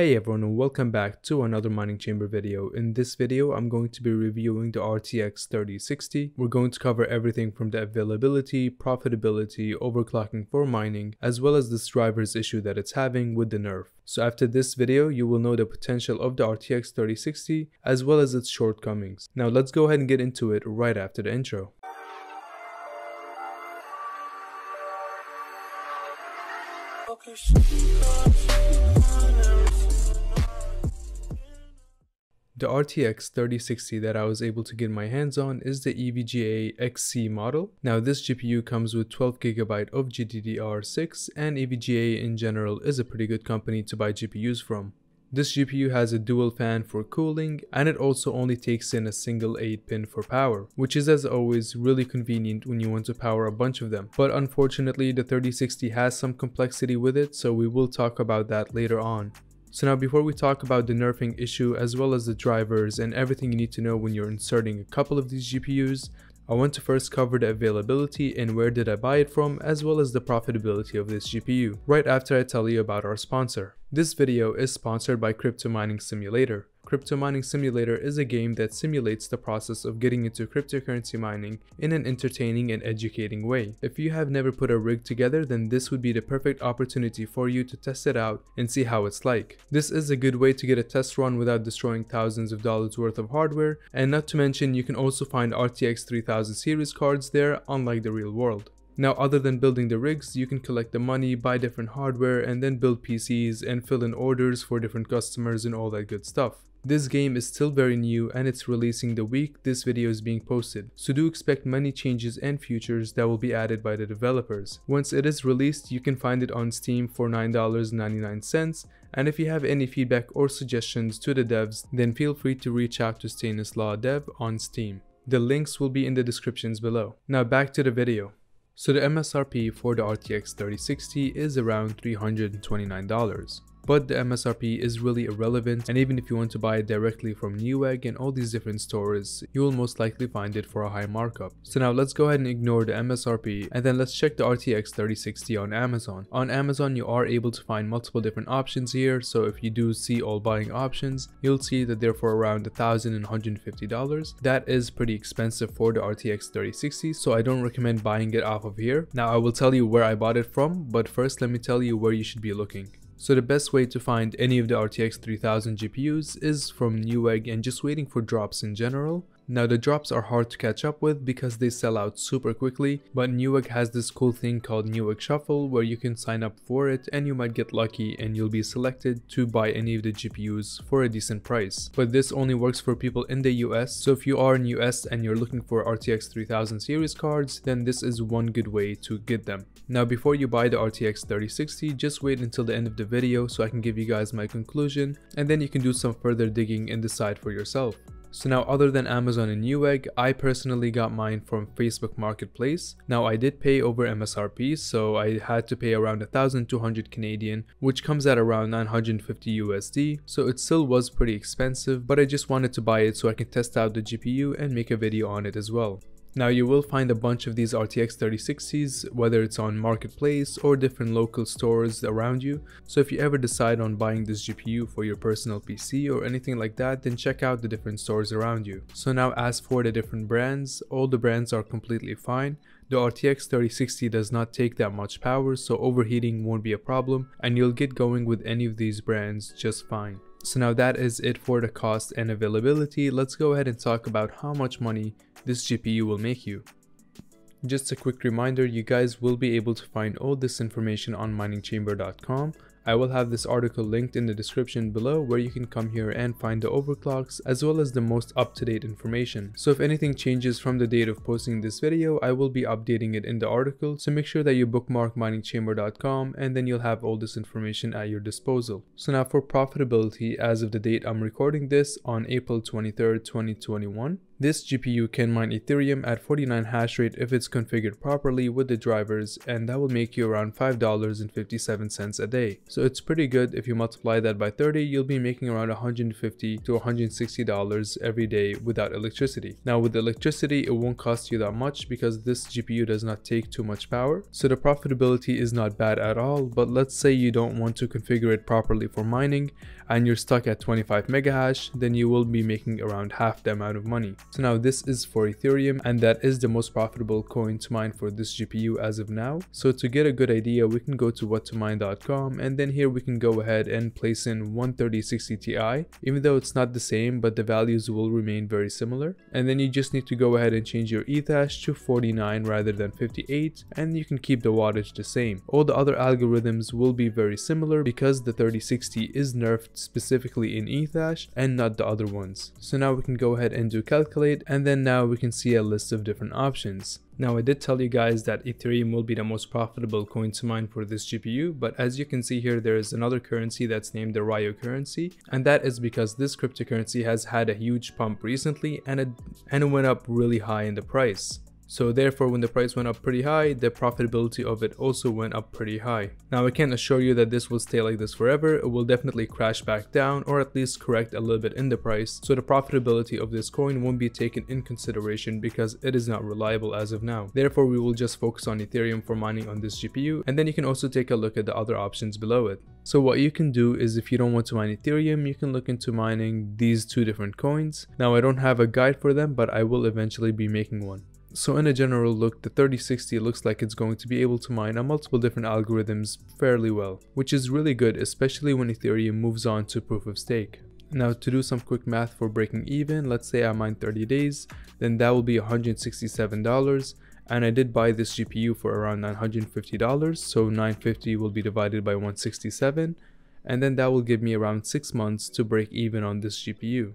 Hey everyone and welcome back to another Mining Chamber video. In this video I'm going to be reviewing the RTX 3060. We're going to cover everything from the availability, profitability, overclocking for mining, as well as this driver's issue that it's having with the nerf. So after this video you will know the potential of the RTX 3060 as well as its shortcomings. Now let's go ahead and get into it right after the intro. The RTX 3060 that I was able to get my hands on is the EVGA XC model. Now this GPU comes with 12GB of GDDR6, and EVGA in general is a pretty good company to buy GPUs from. This GPU has a dual fan for cooling, and it also only takes in a single 8-pin for power, which is as always really convenient when you want to power a bunch of them. But unfortunately the 3060 has some complexity with it, so we will talk about that later on. So now before we talk about the nerfing issue as well as the drivers and everything you need to know when you're inserting a couple of these GPUs, I want to first cover the availability and where did I buy it from, as well as the profitability of this GPU, right after I tell you about our sponsor. This video is sponsored by Crypto Mining Simulator. Crypto Mining Simulator is a game that simulates the process of getting into cryptocurrency mining in an entertaining and educating way. If you have never put a rig together, then this would be the perfect opportunity for you to test it out and see how it's like. This is a good way to get a test run without destroying thousands of dollars worth of hardware, and not to mention you can also find RTX 3000 series cards there, unlike the real world. Now other than building the rigs, you can collect the money, buy different hardware, and then build PCs and fill in orders for different customers and all that good stuff. This game is still very new and it's releasing the week this video is being posted, so do expect many changes and features that will be added by the developers. Once it is released, you can find it on Steam for $9.99, and if you have any feedback or suggestions to the devs, then feel free to reach out to StanislawDev on Steam. The links will be in the descriptions below. Now back to the video. So the MSRP for the RTX 3060 is around $329. But the MSRP is really irrelevant, and even if you want to buy it directly from Newegg and all these different stores, you will most likely find it for a high markup. So now let's go ahead and ignore the MSRP, and then let's check the RTX 3060 on Amazon. On Amazon you are able to find multiple different options here, so if you do see all buying options, you'll see that they're for around $1,150. That is pretty expensive for the RTX 3060, so I don't recommend buying it off of here. Now I will tell you where I bought it from, but first let me tell you where you should be looking. So the best way to find any of the RTX 3000 GPUs is from Newegg and just waiting for drops in general. Now the drops are hard to catch up with because they sell out super quickly, but Newegg has this cool thing called Newegg Shuffle where you can sign up for it and you might get lucky and you'll be selected to buy any of the GPUs for a decent price. But this only works for people in the US, so if you are in US and you're looking for RTX 3000 series cards, then this is one good way to get them. Now before you buy the RTX 3060, just wait until the end of the video so I can give you guys my conclusion, and then you can do some further digging and decide for yourself. So now other than Amazon and Newegg, I personally got mine from Facebook Marketplace. Now I did pay over MSRP, so I had to pay around 1,200 Canadian, which comes at around 950 USD, so it still was pretty expensive, but I just wanted to buy it so I can test out the GPU and make a video on it as well. Now you will find a bunch of these RTX 3060s, whether it's on Marketplace or different local stores around you, so if you ever decide on buying this GPU for your personal PC or anything like that, then check out the different stores around you. So now as for the different brands, all the brands are completely fine. The RTX 3060 does not take that much power, so overheating won't be a problem, and you'll get going with any of these brands just fine. So now that is it for the cost and availability. Let's go ahead and talk about how much money this GPU will make you. Just a quick reminder, you guys will be able to find all this information on miningchamber.com. I will have this article linked in the description below where you can come here and find the overclocks as well as the most up-to-date information. So if anything changes from the date of posting this video, I will be updating it in the article, so make sure that you bookmark miningchamber.com and then you'll have all this information at your disposal. So now for profitability, as of the date I'm recording this on April 23rd, 2021. This GPU can mine Ethereum at 49 hash rate if it's configured properly with the drivers, and that will make you around $5.57 a day. So it's pretty good. If you multiply that by 30, you'll be making around $150 to $160 every day without electricity. Now with electricity, it won't cost you that much because this GPU does not take too much power. So the profitability is not bad at all, but let's say you don't want to configure it properly for mining. and you're stuck at 25 mega hash, then you will be making around half the amount of money. So now this is for Ethereum, and that is the most profitable coin to mine for this GPU as of now. So to get a good idea, we can go to whattomine.com, and then here we can go ahead and place in 3060 Ti. Even though it's not the same, but the values will remain very similar. And then you just need to go ahead and change your Ethash to 49 rather than 58, and you can keep the wattage the same. All the other algorithms will be very similar because the 3060 is nerfed specifically in Ethash and not the other ones. So now we can go ahead and do calculate, and then now we can see a list of different options. Now I did tell you guys that Ethereum will be the most profitable coin to mine for this GPU, but as you can see here, there is another currency that's named the Ryo currency, and that is because this cryptocurrency has had a huge pump recently, and it went up really high in the price. So therefore, when the price went up pretty high, the profitability of it also went up pretty high. Now I can't assure you that this will stay like this forever. It will definitely crash back down, or at least correct a little bit in the price, so the profitability of this coin won't be taken in consideration because it is not reliable as of now. Therefore, we will just focus on Ethereum for mining on this GPU, and then you can also take a look at the other options below it. So what you can do is, if you don't want to mine Ethereum, you can look into mining these two different coins. Now I don't have a guide for them, but I will eventually be making one. So in a general look, the 3060 looks like it's going to be able to mine on multiple different algorithms fairly well, which is really good, especially when Ethereum moves on to proof of stake. Now to do some quick math for breaking even, let's say I mine 30 days, then that will be $167, and I did buy this GPU for around $950, so 950 will be divided by 167, and then that will give me around 6 months to break even on this GPU.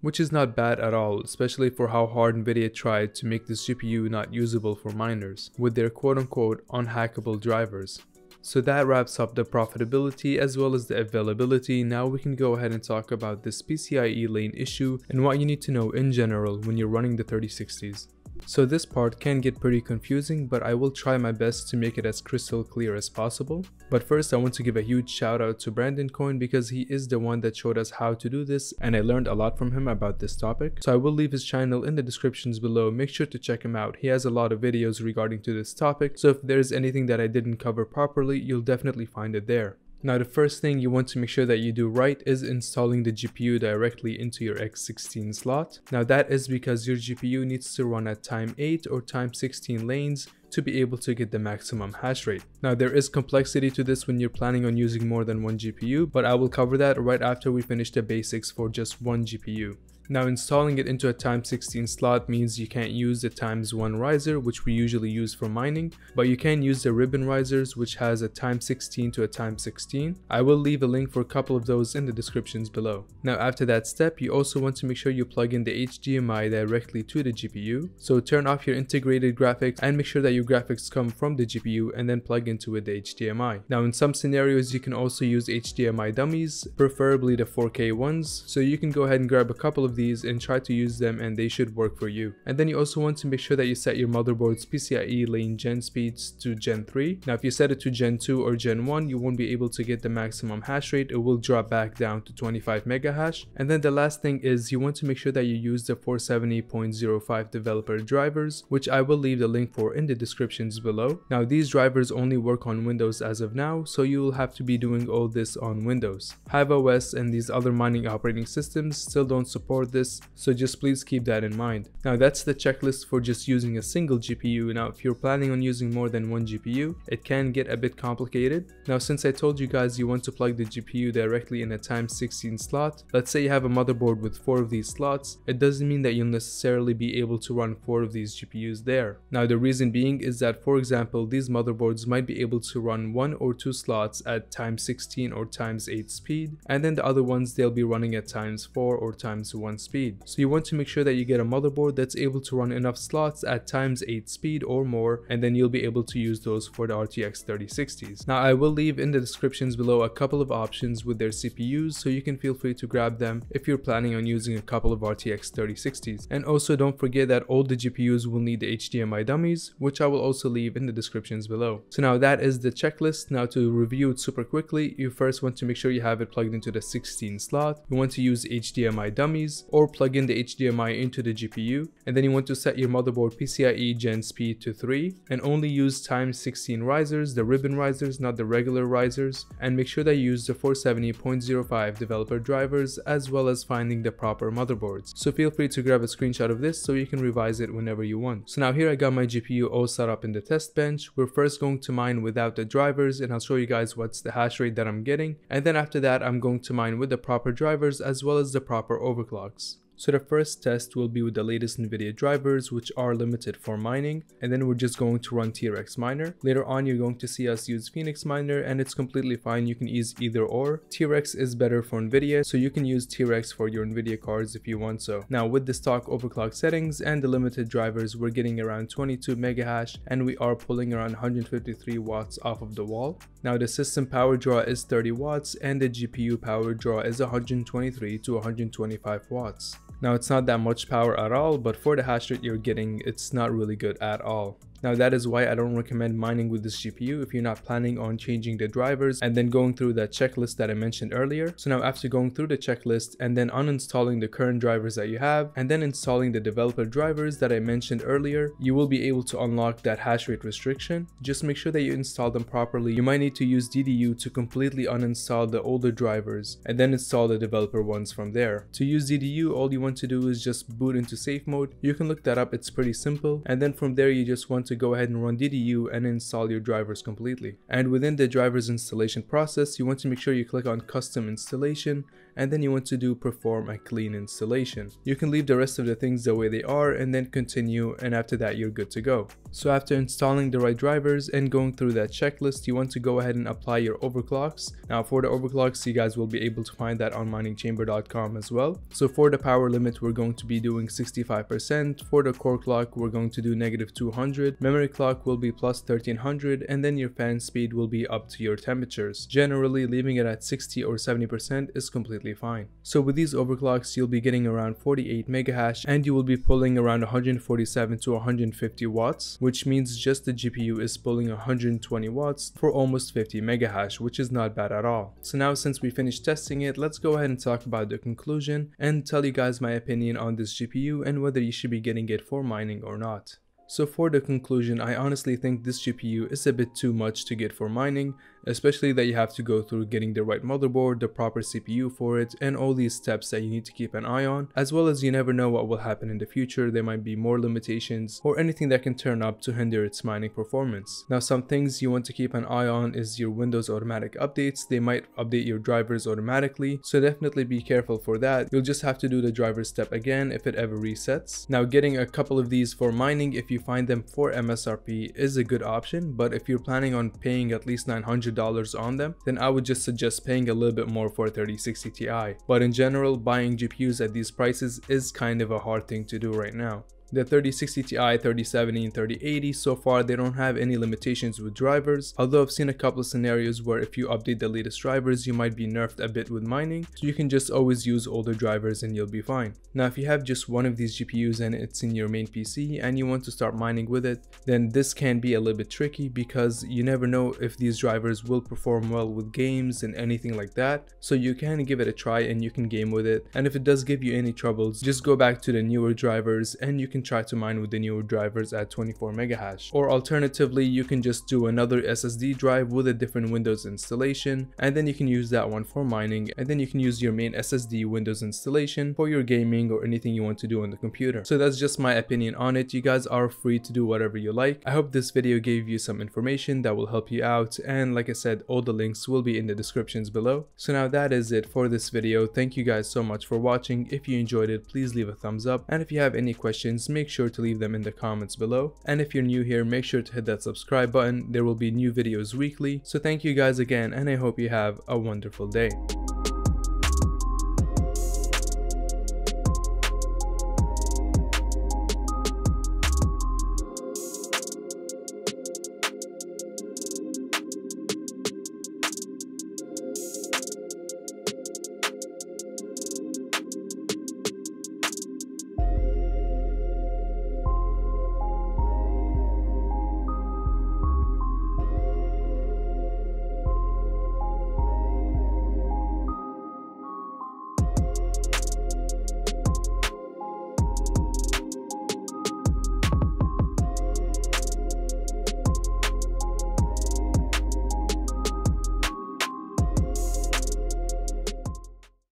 Which is not bad at all, especially for how hard NVIDIA tried to make this GPU not usable for miners with their quote-unquote unhackable drivers. So that wraps up the profitability as well as the availability. Now we can go ahead and talk about this PCIe lane issue and what you need to know in general when you're running the 3060s. So this part can get pretty confusing, but I will try my best to make it as crystal clear as possible. But first, I want to give a huge shout out to Brandon Coin, because he is the one that showed us how to do this, and I learned a lot from him about this topic. So I will leave his channel in the descriptions below. Make sure to check him out. He has a lot of videos regarding to this topic, so if there is anything that I didn't cover properly, you'll definitely find it there. Now the first thing you want to make sure that you do right is installing the GPU directly into your X16 slot. Now that is because your GPU needs to run at time 8 or time 16 lanes to be able to get the maximum hash rate. Now there is complexity to this when you're planning on using more than one GPU, but I will cover that right after we finish the basics for just one GPU. Now installing it into a time 16 slot means you can't use the times 1 riser, which we usually use for mining, but you can use the ribbon risers, which has a time 16 to a time 16. I will leave a link for a couple of those in the descriptions below. Now after that step, you also want to make sure you plug in the HDMI directly to the GPU. So turn off your integrated graphics and make sure that your graphics come from the GPU, and then plug into it the HDMI. Now in some scenarios, you can also use HDMI dummies, preferably the 4K ones. So you can go ahead and grab a couple of these and try to use them, and they should work for you. And then you also want to make sure that you set your motherboard's PCIe lane gen speeds to gen 3. Now if you set it to gen 2 or gen 1, you won't be able to get the maximum hash rate. It will drop back down to 25 mega hash. And then the last thing is, you want to make sure that you use the 470.05 developer drivers, which I will leave the link for in the descriptions below. Now these drivers only work on Windows as of now, so you will have to be doing all this on Windows. HiveOS and these other mining operating systems still don't support this, so just please keep that in mind. Now that's the checklist for just using a single GPU. Now if you're planning on using more than one GPU, it can get a bit complicated. Now since I told you guys you want to plug the GPU directly in a time 16 slot, let's say you have a motherboard with 4 of these slots, it doesn't mean that you'll necessarily be able to run 4 of these GPUs there. Now the reason being is that, for example, these motherboards might be able to run 1 or 2 slots at time 16 or times 8 speed, and then the other ones they'll be running at times 4 or times 1 speed. So you want to make sure that you get a motherboard that's able to run enough slots at times 8 speed or more, and then you'll be able to use those for the RTX 3060s. Now I will leave in the descriptions below a couple of options with their CPUs, so you can feel free to grab them if you're planning on using a couple of RTX 3060s. And also don't forget that all the GPUs will need the HDMI dummies, which I will also leave in the descriptions below. So now that is the checklist. Now to review it super quickly, you first want to make sure you have it plugged into the 16 slot. You want to use HDMI dummies. device or plug in the HDMI into the GPU, and then you want to set your motherboard PCIe Gen speed to 3 and only use times 16 risers, the ribbon risers, not the regular risers, and make sure that you use the 470.05 developer drivers as well as finding the proper motherboards. So feel free to grab a screenshot of this so you can revise it whenever you want. So now here I got my GPU all set up in the test bench. We're first going to mine without the drivers and I'll show you guys what's the hash rate that I'm getting, and then after that I'm going to mine with the proper drivers as well as the proper overclocks. So the first test will be with the latest NVIDIA drivers, which are limited for mining, and then we're just going to run T-Rex Miner. Later on you're going to see us use Phoenix Miner and it's completely fine, you can use either or. T-Rex is better for NVIDIA, so you can use T-Rex for your NVIDIA cards if you want so. Now with the stock overclock settings and the limited drivers, we're getting around 22 megahash and we are pulling around 153 watts off of the wall. Now the system power draw is 30 watts and the GPU power draw is 123 to 125 watts. Now it's not that much power at all, but for the hash rate you're getting, it's not really good at all. Now that is why I don't recommend mining with this GPU if you're not planning on changing the drivers and then going through that checklist that I mentioned earlier. So now after going through the checklist and then uninstalling the current drivers that you have and then installing the developer drivers that I mentioned earlier, you will be able to unlock that hash rate restriction. Just make sure that you install them properly. You might need to use DDU to completely uninstall the older drivers and then install the developer ones from there. To use DDU, all you want to do is just boot into safe mode. You can look that up, it's pretty simple. And then from there you just want to go ahead and run DDU and install your drivers completely. And within the drivers installation process, you want to make sure you click on custom installation and then you want to do perform a clean installation. You can leave the rest of the things the way they are and then continue, and after that you're good to go. So after installing the right drivers and going through that checklist, you want to go ahead and apply your overclocks. Now for the overclocks, you guys will be able to find that on miningchamber.com as well. So for the power limit, we're going to be doing 65%. For the core clock, we're going to do -200. Memory clock will be +1300, and then your fan speed will be up to your temperatures. Generally, leaving it at 60 or 70% is completely fine. So with these overclocks, you'll be getting around 48 megahash and you will be pulling around 147 to 150 watts, which means just the GPU is pulling 120 watts for almost 50 megahash, which is not bad at all. So now since we finished testing it, let's go ahead and talk about the conclusion and tell you guys my opinion on this GPU and whether you should be getting it for mining or not. So for the conclusion, I honestly think this GPU is a bit too much to get for mining, especially that you have to go through getting the right motherboard, the proper CPU for it, and all these steps that you need to keep an eye on, as well as you never know what will happen in the future. There might be more limitations or anything that can turn up to hinder its mining performance. Now some things you want to keep an eye on is your Windows automatic updates. They might update your drivers automatically, so definitely be careful for that. You'll just have to do the driver step again if it ever resets. Now getting a couple of these for mining, if you find them for MSRP, is a good option, but if you're planning on paying at least $900 on them, then I would just suggest paying a little bit more for a 3060 Ti. But in general, buying GPUs at these prices is kind of a hard thing to do right now. The 3060 Ti, 3070, and 3080, so far they don't have any limitations with drivers, although I've seen a couple of scenarios where if you update the latest drivers, you might be nerfed a bit with mining, so you can just always use older drivers and you'll be fine. Now if you have just one of these GPUs and it's in your main PC and you want to start mining with it, then this can be a little bit tricky because you never know if these drivers will perform well with games and anything like that, so you can give it a try and you can game with it, and if it does give you any troubles, just go back to the newer drivers and you can try to mine with the newer drivers at 24 megahash, or alternatively you can just do another SSD drive with a different Windows installation and then you can use that one for mining, and then you can use your main SSD Windows installation for your gaming or anything you want to do on the computer. So that's just my opinion on it. You guys are free to do whatever you like. I hope this video gave you some information that will help you out, and like I said, all the links will be in the descriptions below. So now that is it for this video. Thank you guys so much for watching. If you enjoyed it, please leave a thumbs up, and if you have any questions, make sure to leave them in the comments below, and if you're new here, make sure to hit that subscribe button. There will be new videos weekly. So thank you guys again, and I hope you have a wonderful day.